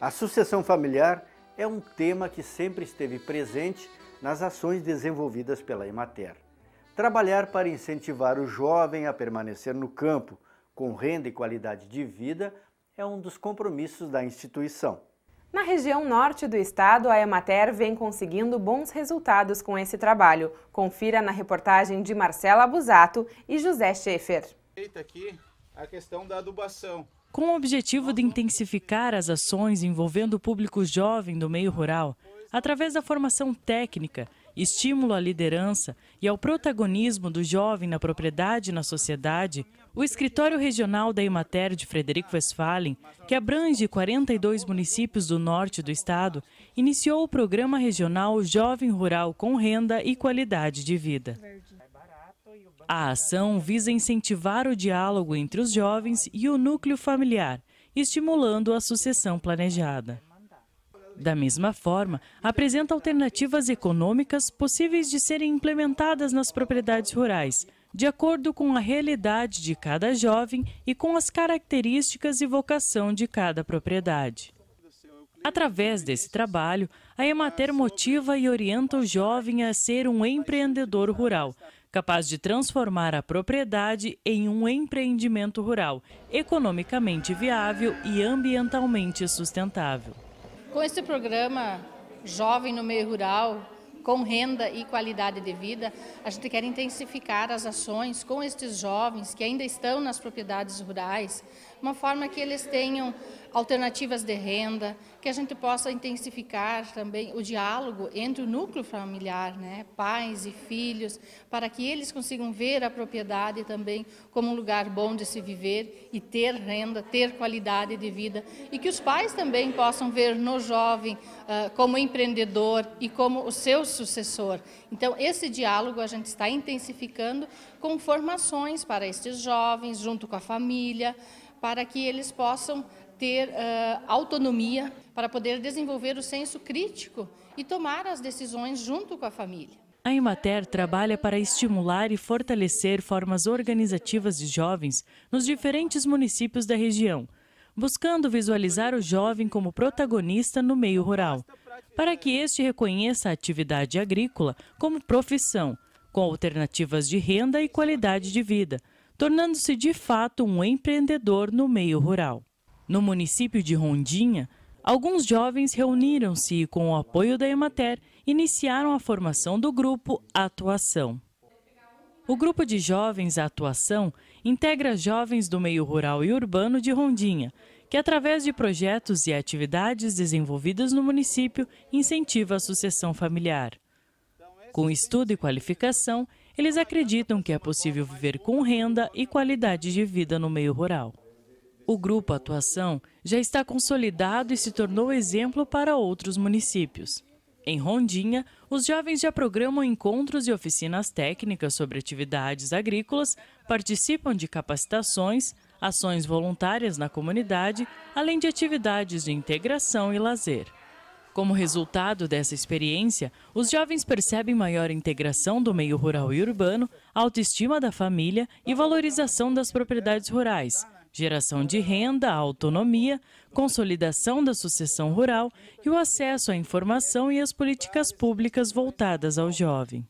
A sucessão familiar é um tema que sempre esteve presente nas ações desenvolvidas pela Emater. Trabalhar para incentivar o jovem a permanecer no campo com renda e qualidade de vida é um dos compromissos da instituição. Na região norte do estado, a Emater vem conseguindo bons resultados com esse trabalho. Confira na reportagem de Marcela Buzzato e José Schaefer. Feita aqui a questão da adubação. Com o objetivo de intensificar as ações envolvendo o público jovem do meio rural, através da formação técnica, estímulo à liderança e ao protagonismo do jovem na propriedade e na sociedade, o Escritório Regional da Emater de Frederico Westphalen, que abrange 42 municípios do norte do estado, iniciou o programa regional Jovem Rural com Renda e Qualidade de Vida. A ação visa incentivar o diálogo entre os jovens e o núcleo familiar, estimulando a sucessão planejada. Da mesma forma, apresenta alternativas econômicas possíveis de serem implementadas nas propriedades rurais, de acordo com a realidade de cada jovem e com as características e vocação de cada propriedade. Através desse trabalho, a Emater motiva e orienta o jovem a ser um empreendedor rural, capaz de transformar a propriedade em um empreendimento rural, economicamente viável e ambientalmente sustentável. Com esse programa Jovem no Meio Rural, com Renda e Qualidade de Vida, a gente quer intensificar as ações com estes jovens que ainda estão nas propriedades rurais, uma forma que eles tenham alternativas de renda, que a gente possa intensificar também o diálogo entre o núcleo familiar, né, pais e filhos, para que eles consigam ver a propriedade também como um lugar bom de se viver e ter renda, ter qualidade de vida, e que os pais também possam ver no jovem como empreendedor e como o seu sucessor. Então, esse diálogo a gente está intensificando com formações para estes jovens, junto com a família, para que eles possam ter autonomia para poder desenvolver o senso crítico e tomar as decisões junto com a família. A Emater trabalha para estimular e fortalecer formas organizativas de jovens nos diferentes municípios da região, buscando visualizar o jovem como protagonista no meio rural, para que este reconheça a atividade agrícola como profissão, com alternativas de renda e qualidade de vida, tornando-se de fato um empreendedor no meio rural. No município de Rondinha, alguns jovens reuniram-se e, com o apoio da Emater, iniciaram a formação do grupo Atuação. O grupo de jovens Atuação integra jovens do meio rural e urbano de Rondinha, que através de projetos e atividades desenvolvidas no município incentiva a sucessão familiar. Com estudo e qualificação, eles acreditam que é possível viver com renda e qualidade de vida no meio rural. O Grupo Atuação já está consolidado e se tornou exemplo para outros municípios. Em Rondinha, os jovens já programam encontros e oficinas técnicas sobre atividades agrícolas, participam de capacitações, ações voluntárias na comunidade, além de atividades de integração e lazer. Como resultado dessa experiência, os jovens percebem maior integração do meio rural e urbano, autoestima da família e valorização das propriedades rurais, geração de renda, autonomia, consolidação da sucessão rural e o acesso à informação e às políticas públicas voltadas ao jovem.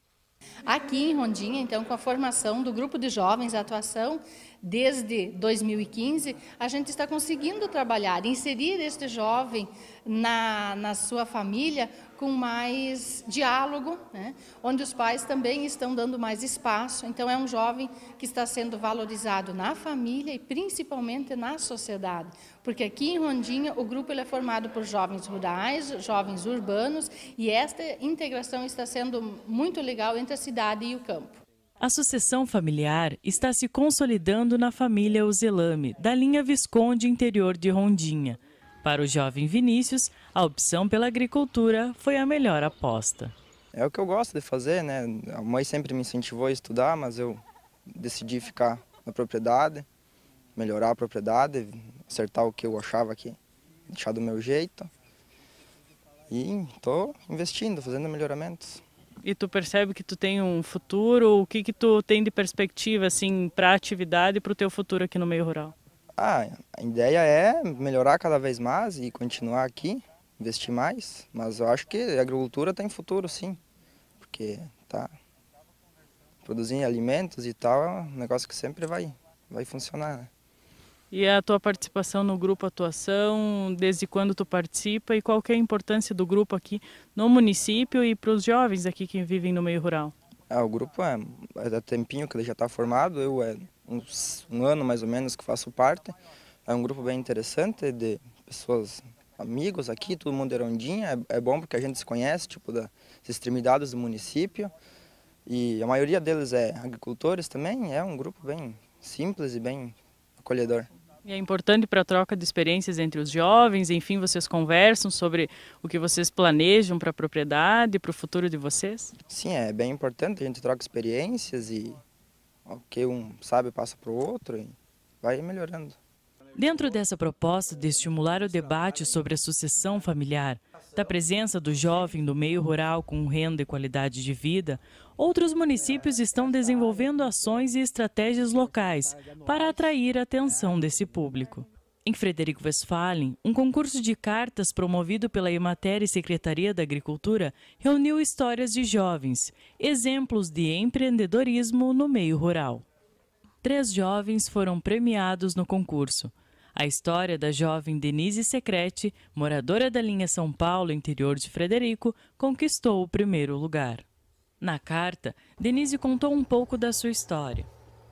Aqui em Rondinha, então, com a formação do Grupo de Jovens Atuação, desde 2015, a gente está conseguindo trabalhar, inserir este jovem na sua família com mais diálogo, né, onde os pais também estão dando mais espaço. Então, é um jovem que está sendo valorizado na família e principalmente na sociedade, porque aqui em Rondinha o grupo ele é formado por jovens rurais, jovens urbanos, e esta integração está sendo muito legal entre a cidade e o campo. A sucessão familiar está se consolidando na família Uzelame, da linha Visconde Interior de Rondinha. Para o jovem Vinícius, a opção pela agricultura foi a melhor aposta. É o que eu gosto de fazer, né? A mãe sempre me incentivou a estudar, mas eu decidi ficar na propriedade, melhorar a propriedade, acertar o que eu achava que deixar do meu jeito. E estou investindo, fazendo melhoramentos. E tu percebe que tu tem um futuro? O que tu tem de perspectiva assim para a atividade e para o teu futuro aqui no meio rural? Ah, a ideia é melhorar cada vez mais e continuar aqui, investir mais, mas eu acho que a agricultura tem futuro, sim, porque tá produzindo alimentos e tal, é um negócio que sempre vai funcionar, né? E a tua participação no grupo Atuação, desde quando tu participa e qual que é a importância do grupo aqui no município e para os jovens aqui que vivem no meio rural? Ah, o grupo é há tempinho que ele já está formado, eu é um ano mais ou menos que faço parte. É um grupo bem interessante de pessoas, amigos aqui, todo mundo é Rondinha, é bom porque a gente se conhece, tipo, das extremidades do município. E a maioria deles é agricultores também, é um grupo bem simples e bem acolhedor. E é importante para a troca de experiências entre os jovens, enfim, vocês conversam sobre o que vocês planejam para a propriedade, para o futuro de vocês? Sim, é bem importante, a gente troca experiências e o que um sabe passa para o outro e vai melhorando. Dentro dessa proposta de estimular o debate sobre a sucessão familiar, da presença do jovem do meio rural com renda e qualidade de vida, outros municípios estão desenvolvendo ações e estratégias locais para atrair a atenção desse público. Em Frederico Westphalen, um concurso de cartas promovido pela Emater e Secretaria da Agricultura reuniu histórias de jovens, exemplos de empreendedorismo no meio rural. 3 jovens foram premiados no concurso. A história da jovem Denise Secreti, moradora da linha São Paulo, interior de Frederico, conquistou o primeiro lugar. Na carta, Denise contou um pouco da sua história.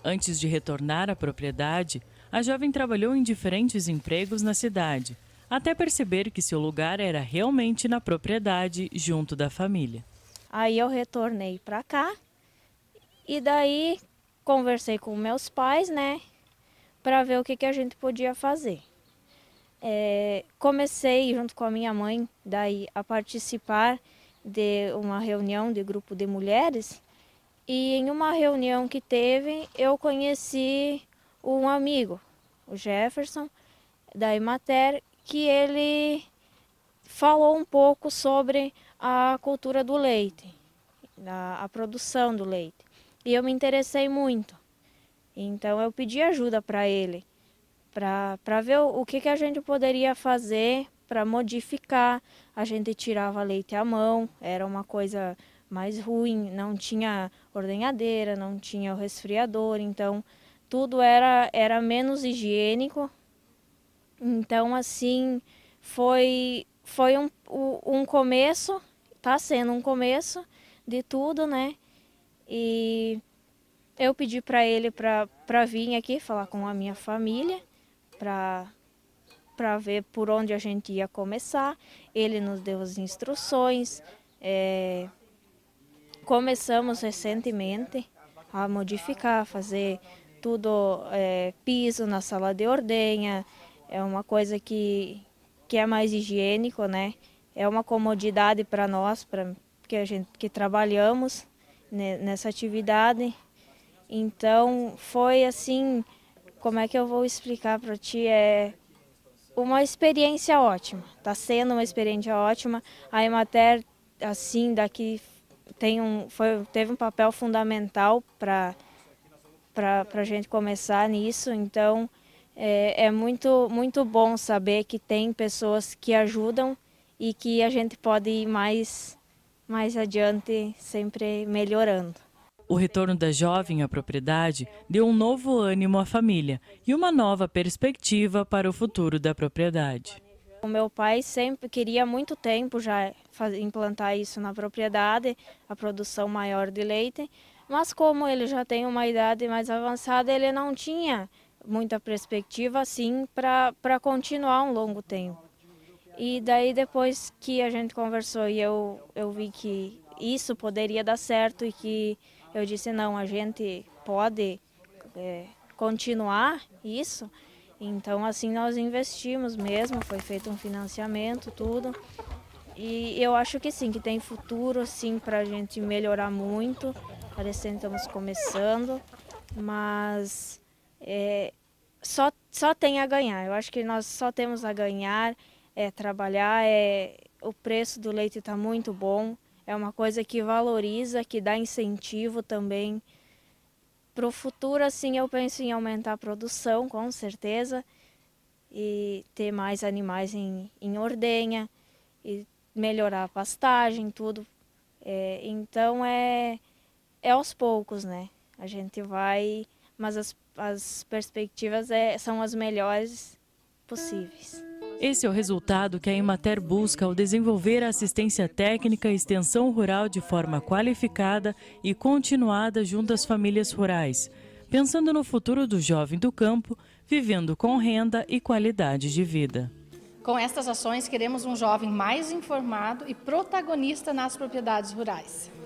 Antes de retornar à propriedade, a jovem trabalhou em diferentes empregos na cidade, até perceber que seu lugar era realmente na propriedade, junto da família. Aí eu retornei para cá e daí conversei com meus pais, né? Para ver o que a gente podia fazer. Comecei, junto com a minha mãe, daí a participar de uma reunião de grupo de mulheres, e em uma reunião que teve, eu conheci um amigo, o Jefferson, da Emater, que ele falou um pouco sobre a cultura do leite, a produção do leite, e eu me interessei muito. Então eu pedi ajuda para ele, para ver o que a gente poderia fazer para modificar. A gente tirava leite à mão, era uma coisa mais ruim, não tinha ordenhadeira, não tinha o resfriador, então tudo era menos higiênico. Então assim, foi um começo, está sendo um começo de tudo, né? E eu pedi para ele para vir aqui falar com a minha família, para ver por onde a gente ia começar. Ele nos deu as instruções. Começamos recentemente a modificar, a fazer tudo, piso na sala de ordenha. É uma coisa que é mais higiênico, né? É uma comodidade para nós, porque a gente que trabalhamos nessa atividade. Então foi assim, como é que eu vou explicar para ti, é uma experiência ótima, está sendo uma experiência ótima. A Emater, assim, daqui teve um papel fundamental para a gente começar nisso, então é muito, muito bom saber que tem pessoas que ajudam e que a gente pode ir mais adiante, sempre melhorando. O retorno da jovem à propriedade deu um novo ânimo à família e uma nova perspectiva para o futuro da propriedade. O meu pai sempre queria há muito tempo já implantar isso na propriedade, a produção maior de leite, mas como ele já tem uma idade mais avançada, ele não tinha muita perspectiva assim para continuar um longo tempo. E daí depois que a gente conversou e eu vi que isso poderia dar certo e que eu disse, não, a gente pode continuar isso. Então, assim, nós investimos mesmo, foi feito um financiamento, tudo. E eu acho que sim, que tem futuro, sim, para a gente melhorar muito. Parece que estamos começando, mas só tem a ganhar. Eu acho que nós só temos a ganhar, trabalhar. O preço do leite está muito bom. É uma coisa que valoriza, que dá incentivo também. Para o futuro, assim, eu penso em aumentar a produção, com certeza. e ter mais animais em ordenha e melhorar a pastagem, tudo. É, então é aos poucos, né? A gente vai, mas as perspectivas são as melhores possíveis. Esse é o resultado que a Emater busca ao desenvolver a assistência técnica e extensão rural de forma qualificada e continuada junto às famílias rurais, pensando no futuro do jovem do campo, vivendo com renda e qualidade de vida. Com estas ações, queremos um jovem mais informado e protagonista nas propriedades rurais.